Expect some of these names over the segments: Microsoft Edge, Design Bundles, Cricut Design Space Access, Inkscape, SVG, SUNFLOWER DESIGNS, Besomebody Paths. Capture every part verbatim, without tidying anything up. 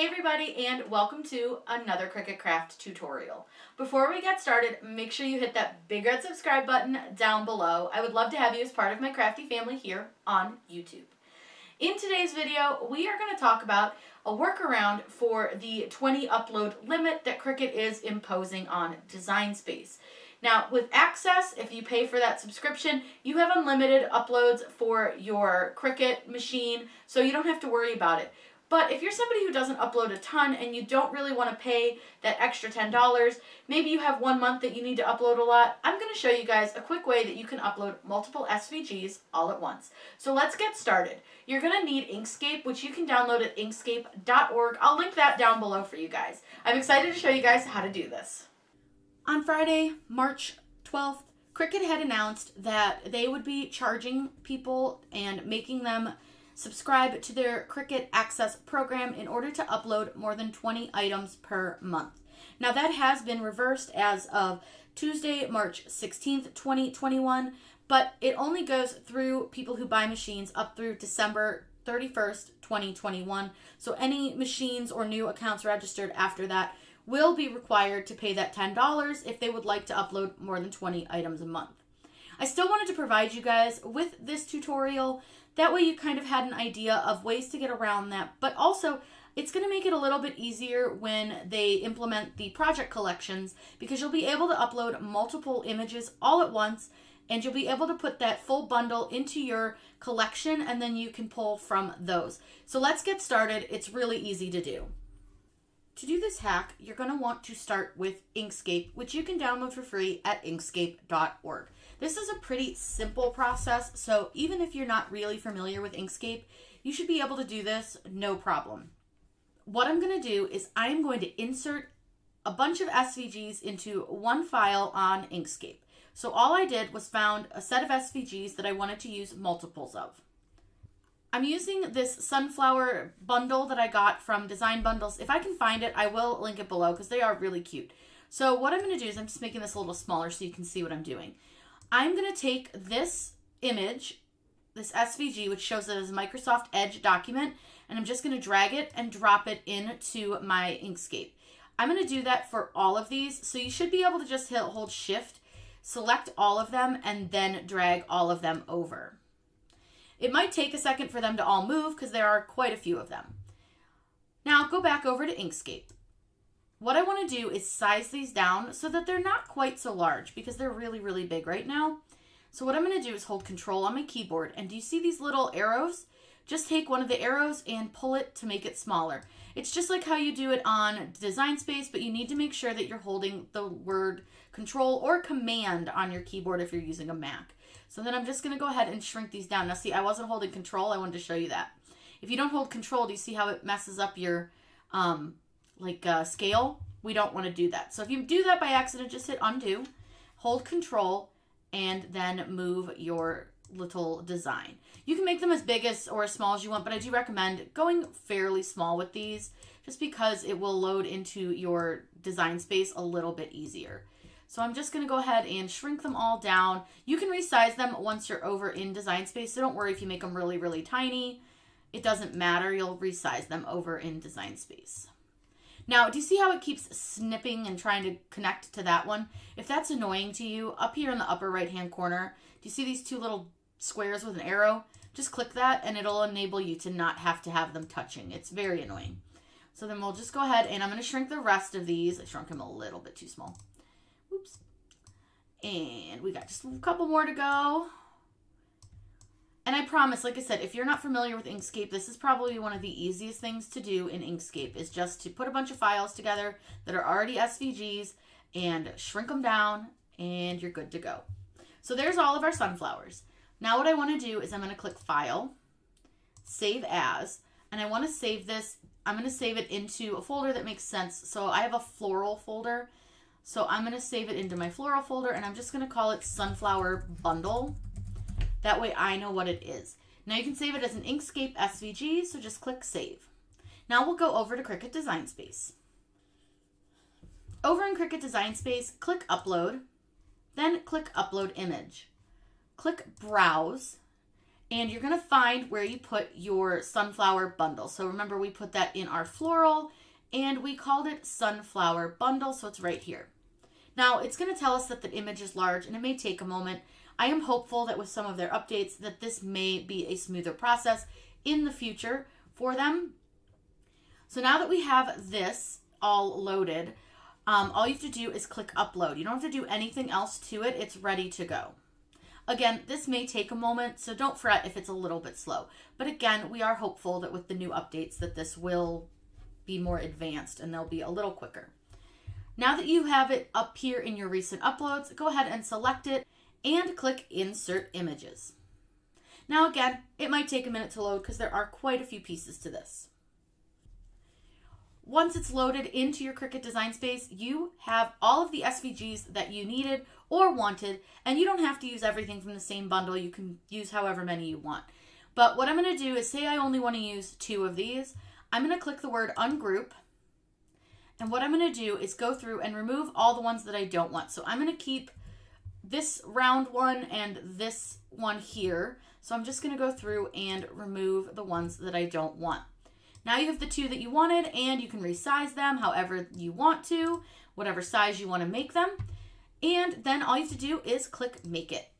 Hey everybody, and welcome to another Cricut Craft tutorial. Before we get started, make sure you hit that big red subscribe button down below. I would love to have you as part of my crafty family here on YouTube. In today's video, we are going to talk about a workaround for the twenty upload limit that Cricut is imposing on Design Space. Now, with Access, if you pay for that subscription, you have unlimited uploads for your Cricut machine, so you don't have to worry about it. But if you're somebody who doesn't upload a ton and you don't really want to pay that extra ten dollars, maybe you have one month that you need to upload a lot, I'm going to show you guys a quick way that you can upload multiple S V Gs all at once. So let's get started. You're going to need Inkscape, which you can download at inkscape dot org. I'll link that down below for you guys. I'm excited to show you guys how to do this. On Friday, March twelfth, Cricut had announced that they would be charging people and making them subscribe to their Cricut Access program in order to upload more than twenty items per month. Now that has been reversed as of Tuesday, March sixteenth, twenty twenty-one, but it only goes through people who buy machines up through December thirty-first, twenty twenty-one. So any machines or new accounts registered after that will be required to pay that ten dollars if they would like to upload more than twenty items a month. I still wanted to provide you guys with this tutorial. That way you kind of had an idea of ways to get around that, but also it's going to make it a little bit easier when they implement the project collections, because you'll be able to upload multiple images all at once and you'll be able to put that full bundle into your collection and then you can pull from those. So let's get started. It's really easy to do. To do this hack, you're going to want to start with Inkscape, which you can download for free at inkscape dot org. This is a pretty simple process, so even if you're not really familiar with Inkscape, you should be able to do this no problem. What I'm going to do is I'm going to insert a bunch of S V Gs into one file on Inkscape. So all I did was found a set of S V Gs that I wanted to use multiples of. I'm using this sunflower bundle that I got from Design Bundles. If I can find it, I will link it below because they are really cute. So what I'm going to do is I'm just making this a little smaller so you can see what I'm doing. I'm going to take this image, this S V G, which shows it as a Microsoft Edge document, and I'm just going to drag it and drop it into my Inkscape. I'm going to do that for all of these. So you should be able to just hit, hold Shift, select all of them, and then drag all of them over. It might take a second for them to all move because there are quite a few of them. Now go back over to Inkscape. What I want to do is size these down so that they're not quite so large because they're really, really big right now. So what I'm going to do is hold Control on my keyboard, and do you see these little arrows? Just take one of the arrows and pull it to make it smaller. It's just like how you do it on Design Space, but you need to make sure that you're holding the word Control or Command on your keyboard if you're using a Mac. So then I'm just going to go ahead and shrink these down. Now see, I wasn't holding Control. I wanted to show you that. If you don't hold Control, do you see how it messes up your um, like uh, scale? We don't want to do that. So if you do that by accident, just hit Undo, hold Control, and then move your little design. You can make them as big as or as small as you want, but I do recommend going fairly small with these just because it will load into your Design Space a little bit easier. So I'm just going to go ahead and shrink them all down. You can resize them once you're over in Design Space, so don't worry if you make them really, really tiny. It doesn't matter. You'll resize them over in Design Space. Now, do you see how it keeps snipping and trying to connect to that one? If that's annoying to you, up here in the upper right-hand corner, do you see these two little squares with an arrow? Just click that, and it'll enable you to not have to have them touching. It's very annoying. So then we'll just go ahead, and I'm going to shrink the rest of these. I shrunk them a little bit too small. Oops. And we got just a couple more to go. And I promise, like I said, if you're not familiar with Inkscape, this is probably one of the easiest things to do in Inkscape, is just to put a bunch of files together that are already S V Gs and shrink them down, and you're good to go. So there's all of our sunflowers. Now what I want to do is I'm going to click File, Save As, and I want to save this. I'm going to save it into a folder that makes sense. So I have a floral folder. So I'm going to save it into my floral folder, and I'm just going to call it Sunflower Bundle. That way I know what it is. Now you can save it as an Inkscape S V G, so just click Save. Now we'll go over to Cricut Design Space. Over in Cricut Design Space, click Upload, then click Upload Image. Click Browse, and you're gonna find where you put your sunflower bundle. So remember, we put that in our floral and we called it sunflower bundle, so it's right here. Now it's gonna tell us that the image is large and it may take a moment. I am hopeful that with some of their updates that this may be a smoother process in the future for them. So now that we have this all loaded, um, all you have to do is click upload. You don't have to do anything else to it. It's ready to go. Again, this may take a moment, so don't fret if it's a little bit slow. But again, we are hopeful that with the new updates that this will be more advanced and they'll be a little quicker. Now that you have it up here in your recent uploads, go ahead and select it and click Insert Images. Now again, it might take a minute to load because there are quite a few pieces to this. Once it's loaded into your Cricut Design Space, you have all of the S V Gs that you needed or wanted, and you don't have to use everything from the same bundle. You can use however many you want. But what I'm gonna do is say I only wanna use two of these. I'm gonna click the word Ungroup, and what I'm gonna do is go through and remove all the ones that I don't want. So I'm gonna keep this round one and this one here. So I'm just gonna go through and remove the ones that I don't want. Now you have the two that you wanted, and you can resize them however you want to, whatever size you want to make them. And then all you have to do is click Make It.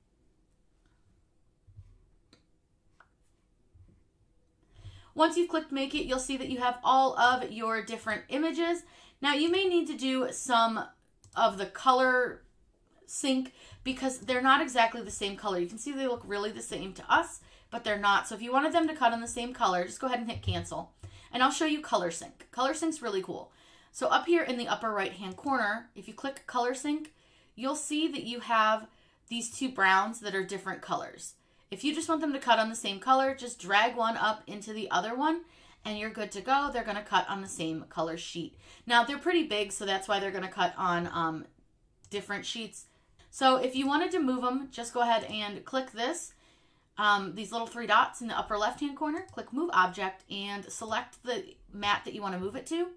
Once you've clicked Make It, you'll see that you have all of your different images. Now you may need to do some of the color sync because they're not exactly the same color. You can see they look really the same to us, but they're not. So if you wanted them to cut on the same color, just go ahead and hit Cancel. And I'll show you Color Sync. Color Sync's really cool. So up here in the upper right-hand corner, if you click Color Sync, you'll see that you have these two browns that are different colors. If you just want them to cut on the same color, just drag one up into the other one, and you're good to go. They're gonna cut on the same color sheet. Now, they're pretty big, so that's why they're gonna cut on um, different sheets. So if you wanted to move them, just go ahead and click this. Um, these little three dots in the upper left-hand corner, click Move Object and select the mat that you want to move it to.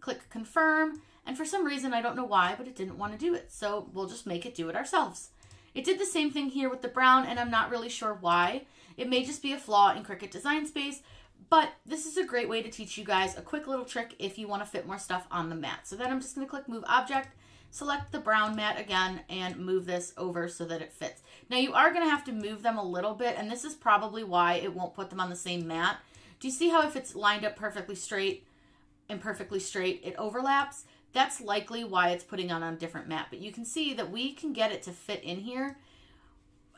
Click Confirm, and for some reason, I don't know why, but it didn't want to do it, so we'll just make it do it ourselves. It did the same thing here with the brown, and I'm not really sure why. It may just be a flaw in Cricut Design Space, but this is a great way to teach you guys a quick little trick if you want to fit more stuff on the mat. So then I'm just going to click Move Object, select the brown mat again, and move this over so that it fits. Now you are gonna have to move them a little bit, and this is probably why it won't put them on the same mat. Do you see how if it's lined up perfectly straight and perfectly straight, it overlaps? That's likely why it's putting it on a different mat, but you can see that we can get it to fit in here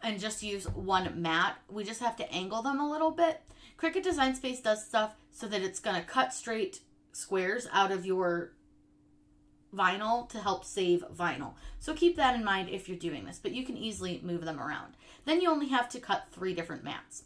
and just use one mat. We just have to angle them a little bit. Cricut Design Space does stuff so that it's gonna cut straight squares out of your vinyl to help save vinyl. So keep that in mind if you're doing this, but you can easily move them around. Then you only have to cut three different mats.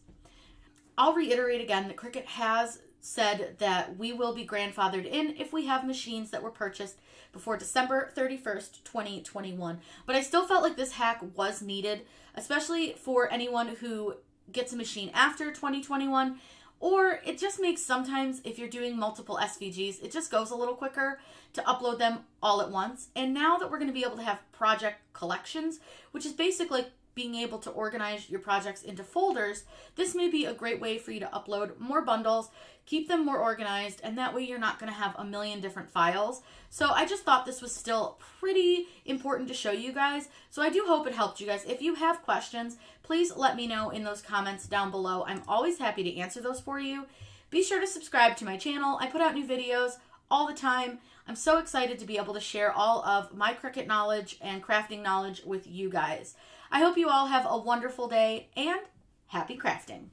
I'll reiterate again that Cricut has said that we will be grandfathered in if we have machines that were purchased before December thirty-first, twenty twenty-one. But I still felt like this hack was needed, especially for anyone who gets a machine after twenty twenty-one. Or it just makes sometimes, if you're doing multiple S V Gs, it just goes a little quicker to upload them all at once. And now that we're going to be able to have project collections, which is basically being able to organize your projects into folders, this may be a great way for you to upload more bundles, keep them more organized, and that way you're not going to have a million different files. So I just thought this was still pretty important to show you guys. So I do hope it helped you guys. If you have questions, please let me know in those comments down below. I'm always happy to answer those for you. Be sure to subscribe to my channel. I put out new videos all the time. I'm so excited to be able to share all of my Cricut knowledge and crafting knowledge with you guys. I hope you all have a wonderful day and happy crafting.